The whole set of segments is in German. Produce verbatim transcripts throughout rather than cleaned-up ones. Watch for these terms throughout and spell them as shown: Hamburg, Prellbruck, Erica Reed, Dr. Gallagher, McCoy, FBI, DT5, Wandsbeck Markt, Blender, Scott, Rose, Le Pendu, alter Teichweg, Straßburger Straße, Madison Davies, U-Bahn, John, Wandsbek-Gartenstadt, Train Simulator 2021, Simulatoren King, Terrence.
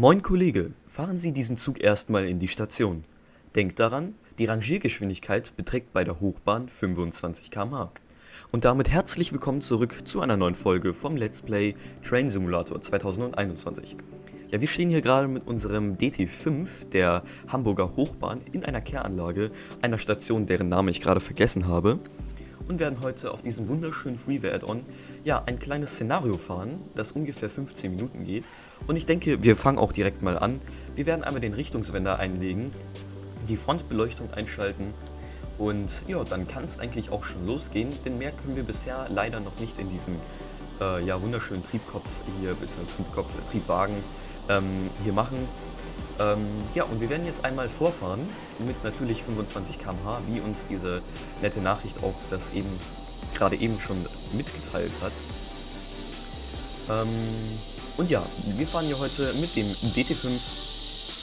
Moin Kollege, fahren Sie diesen Zug erstmal in die Station. Denkt daran, die Rangiergeschwindigkeit beträgt bei der Hochbahn fünfundzwanzig Kilometer pro Stunde. Und damit herzlich willkommen zurück zu einer neuen Folge vom Let's Play Train Simulator zwanzig einundzwanzig. Ja, wir stehen hier gerade mit unserem D T fünf, der Hamburger Hochbahn, in einer Kehranlage, einer Station, deren Name ich gerade vergessen habe. Und werden heute auf diesem wunderschönen Freeware-Add-on ja, ein kleines Szenario fahren, das ungefähr fünfzehn Minuten geht. Und ich denke, wir fangen auch direkt mal an. Wir werden einmal den Richtungswender einlegen, die Frontbeleuchtung einschalten und ja, dann kann es eigentlich auch schon losgehen, denn mehr können wir bisher leider noch nicht in diesem äh, ja, wunderschönen Triebkopf hier, beziehungsweise Triebkopf, Triebwagen ähm, hier machen. Ähm, ja, und wir werden jetzt einmal vorfahren mit natürlich fünfundzwanzig Kilometer pro Stunde, wie uns diese nette Nachricht auch das eben gerade eben schon mitgeteilt hat. Ähm, und ja, wir fahren hier heute mit dem D T fünf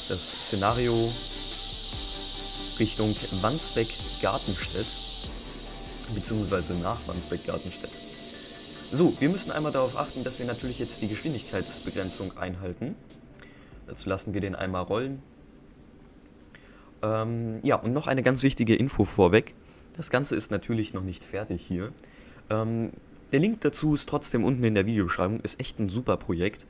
das Szenario Richtung Wandsbek-Gartenstadt, beziehungsweise nach Wandsbek-Gartenstadt. So, wir müssen einmal darauf achten, dass wir natürlich jetzt die Geschwindigkeitsbegrenzung einhalten. Dazu lassen wir den einmal rollen. Ähm, ja, und noch eine ganz wichtige Info vorweg. Das Ganze ist natürlich noch nicht fertig hier. Ähm, der Link dazu ist trotzdem unten in der Videobeschreibung. Ist echt ein super Projekt.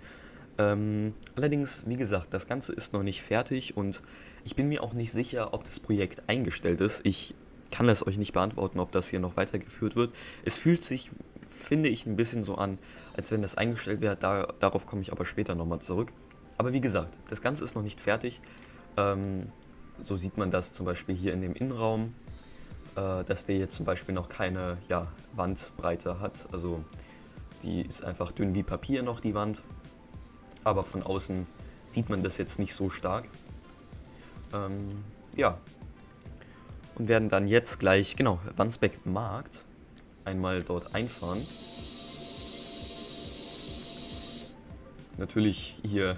Ähm, allerdings, wie gesagt, das Ganze ist noch nicht fertig und ich bin mir auch nicht sicher, ob das Projekt eingestellt ist. Ich kann es euch nicht beantworten, ob das hier noch weitergeführt wird. Es fühlt sich, finde ich, ein bisschen so an, als wenn das eingestellt wäre. Da, darauf komme ich aber später nochmal zurück. Aber wie gesagt, das Ganze ist noch nicht fertig. Ähm, so sieht man das zum Beispiel hier in dem Innenraum, äh, dass der jetzt zum Beispiel noch keine ja, Wandbreite hat. Also die ist einfach dünn wie Papier noch, die Wand. Aber von außen sieht man das jetzt nicht so stark. Ähm, ja. Und werden dann jetzt gleich, genau, Wandsbeck Markt einmal dort einfahren. Natürlich hier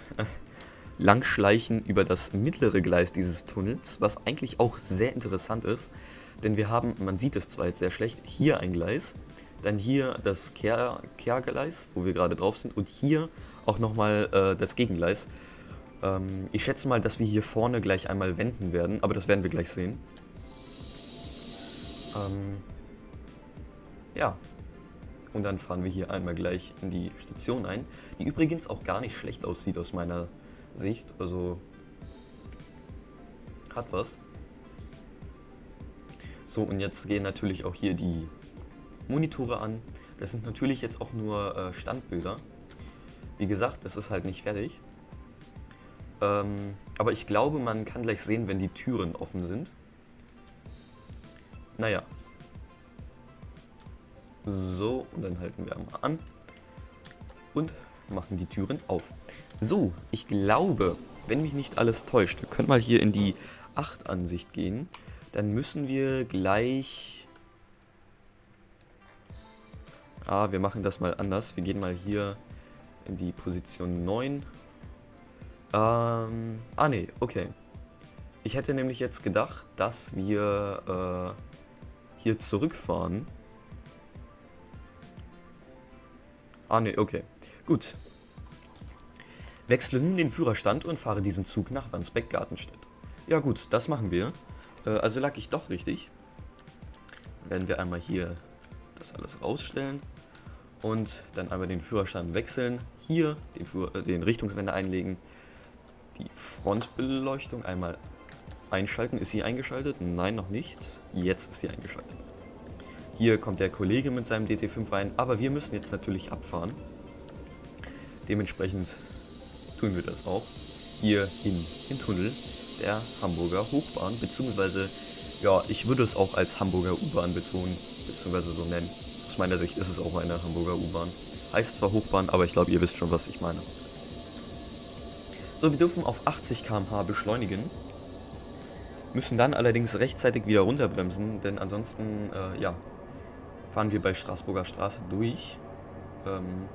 langschleichen über das mittlere Gleis dieses Tunnels, was eigentlich auch sehr interessant ist, denn wir haben, man sieht es zwar jetzt sehr schlecht, hier ein Gleis, dann hier das Kehr, Kehrgleis, wo wir gerade drauf sind, und hier auch nochmal äh, das Gegengleis. Ähm, ich schätze mal, dass wir hier vorne gleich einmal wenden werden, aber das werden wir gleich sehen. Ähm, ja. Und dann fahren wir hier einmal gleich in die Station ein, die übrigens auch gar nicht schlecht aussieht aus meiner Sicht, also hat was. So, und jetzt gehen natürlich auch hier die Monitore an. Das sind natürlich jetzt auch nur äh, Standbilder. Wie gesagt, das ist halt nicht fertig. Ähm, aber ich glaube, man kann gleich sehen, wenn die Türen offen sind. Naja. So, und dann halten wir einmal an und machen die Türen auf. So, ich glaube, wenn mich nicht alles täuscht, wir können mal hier in die acht Ansicht gehen. Dann müssen wir gleich... Ah, wir machen das mal anders. Wir gehen mal hier in die Position neun. Ähm, ah, nee, okay. Ich hätte nämlich jetzt gedacht, dass wir äh, hier zurückfahren. Ah ne, okay. Gut. Wechsle nun den Führerstand und fahre diesen Zug nach Wandsbek-Gartenstadt. Ja gut, das machen wir. Äh, also lag ich doch richtig. Werden wir einmal hier das alles rausstellen. Und dann einmal den Führerstand wechseln. Hier den, Führ äh, den Richtungswender einlegen. Die Frontbeleuchtung einmal einschalten. Ist sie eingeschaltet? Nein, noch nicht. Jetzt ist sie eingeschaltet. Hier kommt der Kollege mit seinem D T fünf rein, aber wir müssen jetzt natürlich abfahren. Dementsprechend tun wir das auch. Hier in den Tunnel der Hamburger Hochbahn, beziehungsweise, ja, ich würde es auch als Hamburger U-Bahn betonen, beziehungsweise so nennen. Aus meiner Sicht ist es auch eine Hamburger U-Bahn. Heißt zwar Hochbahn, aber ich glaube, ihr wisst schon, was ich meine. So, wir dürfen auf achtzig Kilometer pro Stunde beschleunigen. Müssen dann allerdings rechtzeitig wieder runterbremsen, denn ansonsten, äh, ja... fahren wir bei Straßburger Straße durch ähm,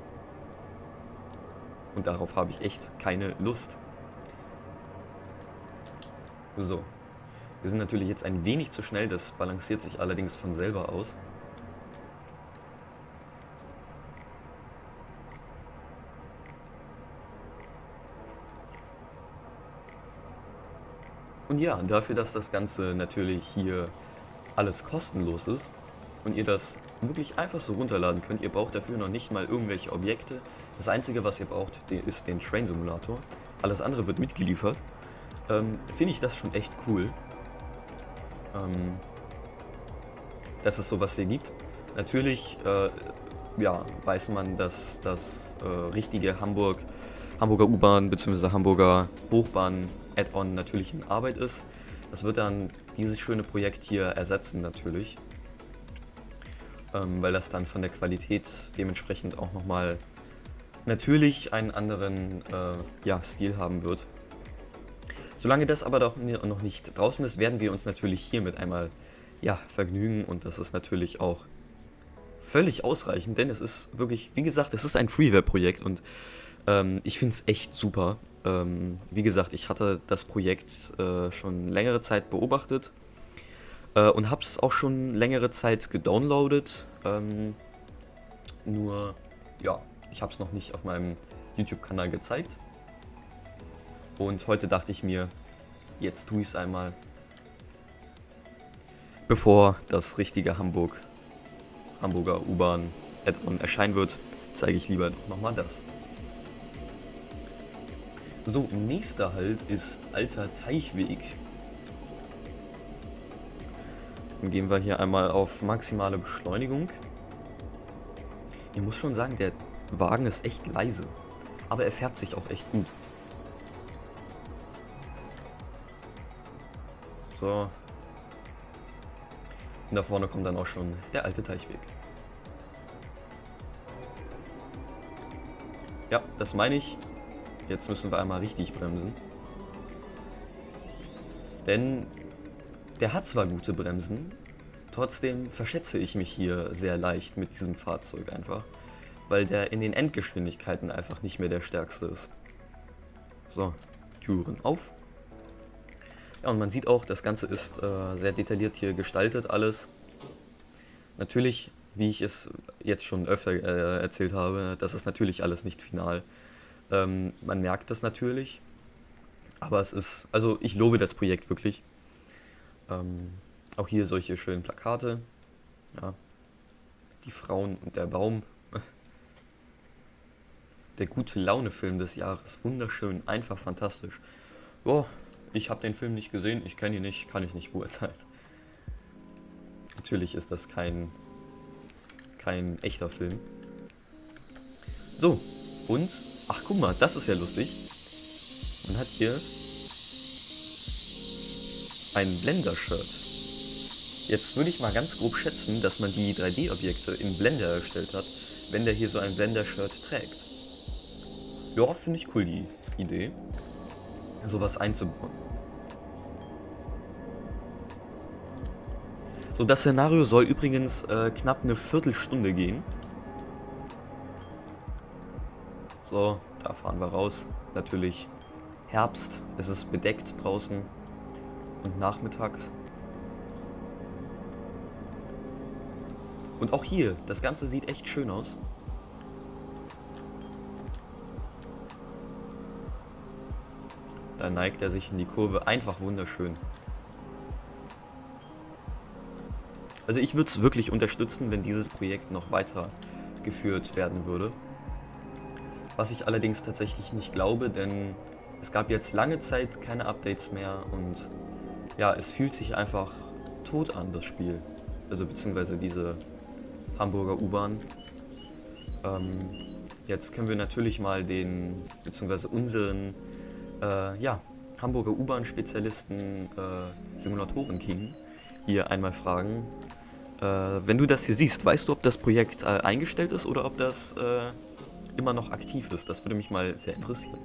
und darauf habe ich echt keine Lust. So, wir sind natürlich jetzt ein wenig zu schnell, das balanciert sich allerdings von selber aus. Und ja, dafür, dass das Ganze natürlich hier alles kostenlos ist und ihr das wirklich einfach so runterladen könnt, ihr braucht dafür noch nicht mal irgendwelche Objekte. Das einzige, was ihr braucht, ist den Train Simulator. Alles andere wird mitgeliefert. Ähm, finde ich das schon echt cool, ähm, dass es sowas hier gibt. Natürlich äh, ja, weiß man, dass das äh, richtige Hamburg, Hamburger U-Bahn bzw. Hamburger Hochbahn Add-on natürlich in Arbeit ist. Das wird dann dieses schöne Projekt hier ersetzen natürlich, ähm, weil das dann von der Qualität dementsprechend auch nochmal natürlich einen anderen äh, ja, Stil haben wird. Solange das aber doch noch nicht draußen ist, werden wir uns natürlich hiermit einmal ja, vergnügen, und das ist natürlich auch völlig ausreichend, denn es ist wirklich, wie gesagt, es ist ein Freeware-Projekt und ähm, ich finde es echt super. Ähm, wie gesagt, ich hatte das Projekt äh, schon längere Zeit beobachtet äh, und habe es auch schon längere Zeit gedownloadet, ähm, nur ja, ich habe es noch nicht auf meinem YouTube-Kanal gezeigt. Und heute dachte ich mir, jetzt tue ich es einmal, bevor das richtige Hamburg, Hamburger U-Bahn-Add-on erscheinen wird, zeige ich lieber doch nochmal das. So, nächster Halt ist Alter Teichweg. Dann gehen wir hier einmal auf maximale Beschleunigung. Ich muss schon sagen, der Wagen ist echt leise, aber er fährt sich auch echt gut. So. Und da vorne kommt dann auch schon der alte Teichweg. Ja, das meine ich. Jetzt müssen wir einmal richtig bremsen. Denn der hat zwar gute Bremsen, trotzdem verschätze ich mich hier sehr leicht mit diesem Fahrzeug einfach, weil der in den Endgeschwindigkeiten einfach nicht mehr der stärkste ist. So, Türen auf. Ja, und man sieht auch, das Ganze ist äh, sehr detailliert hier gestaltet alles. Natürlich, wie ich es jetzt schon öfter äh, erzählt habe, das ist natürlich alles nicht final. Ähm, man merkt das natürlich, aber es ist, also ich lobe das Projekt wirklich. Ähm, auch hier solche schönen Plakate, ja. Die Frauen und der Baum. Der gute Laune-Film des Jahres, wunderschön, einfach fantastisch. Boah. Ich habe den Film nicht gesehen, ich kenne ihn nicht, kann ich nicht beurteilen. Natürlich ist das kein, kein echter Film. So, und, ach guck mal, das ist ja lustig. Man hat hier ein Blender-Shirt. Jetzt würde ich mal ganz grob schätzen, dass man die drei D-Objekte in Blender erstellt hat, wenn der hier so ein Blender-Shirt trägt. Ja, finde ich cool, die Idee, sowas einzubauen. So, das Szenario soll übrigens äh, knapp eine Viertelstunde gehen. So, da fahren wir raus. Natürlich Herbst, es ist bedeckt draußen und nachmittags. Und auch hier, das Ganze sieht echt schön aus. Da neigt er sich in die Kurve, einfach wunderschön. Also ich würde es wirklich unterstützen, wenn dieses Projekt noch weitergeführt werden würde. Was ich allerdings tatsächlich nicht glaube, denn es gab jetzt lange Zeit keine Updates mehr und ja, es fühlt sich einfach tot an, das Spiel. Also beziehungsweise diese Hamburger U-Bahn. Ähm, jetzt können wir natürlich mal den, beziehungsweise unseren, äh, ja, Hamburger U-Bahn-Spezialisten äh, Simulatoren King hier einmal fragen. Äh, wenn du das hier siehst, weißt du, ob das Projekt äh, eingestellt ist oder ob das äh, immer noch aktiv ist? Das würde mich mal sehr interessieren.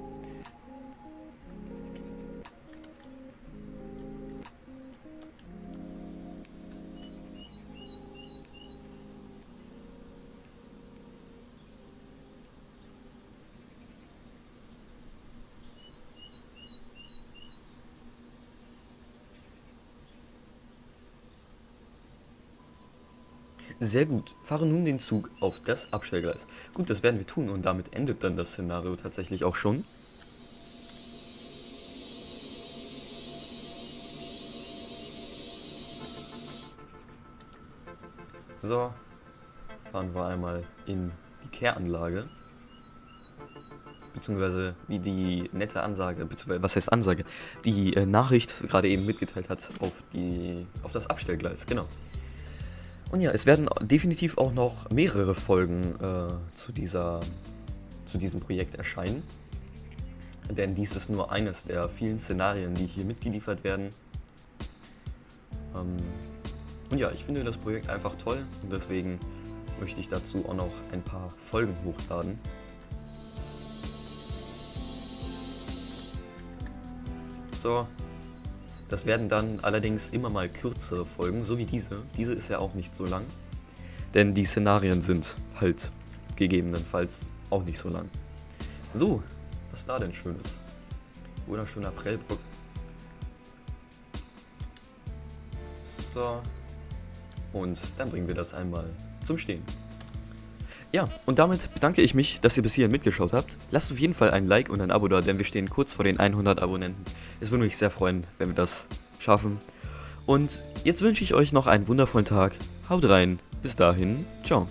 Sehr gut, fahre nun den Zug auf das Abstellgleis. Gut, das werden wir tun und damit endet dann das Szenario tatsächlich auch schon. So, fahren wir einmal in die Kehranlage. Beziehungsweise, wie die nette Ansage, beziehungsweise, was heißt Ansage? Die äh, Nachricht gerade eben mitgeteilt hat auf, die, auf das Abstellgleis, genau. Und ja, es werden definitiv auch noch mehrere Folgen äh, zu, dieser, zu diesem Projekt erscheinen. Denn dies ist nur eines der vielen Szenarien, die hier mitgeliefert werden. Ähm, und ja, ich finde das Projekt einfach toll und deswegen möchte ich dazu auch noch ein paar Folgen hochladen. So, das werden dann allerdings immer mal kürzere Folgen, so wie diese. Diese ist ja auch nicht so lang, denn die Szenarien sind halt gegebenenfalls auch nicht so lang. So, was da denn Schönes? Wunderschöner Prellbruck. So, und dann bringen wir das einmal zum Stehen. Ja, und damit bedanke ich mich, dass ihr bis hierhin mitgeschaut habt. Lasst auf jeden Fall ein Like und ein Abo da, denn wir stehen kurz vor den hundert Abonnenten. Es würde mich sehr freuen, wenn wir das schaffen. Und jetzt wünsche ich euch noch einen wundervollen Tag. Haut rein, bis dahin, ciao.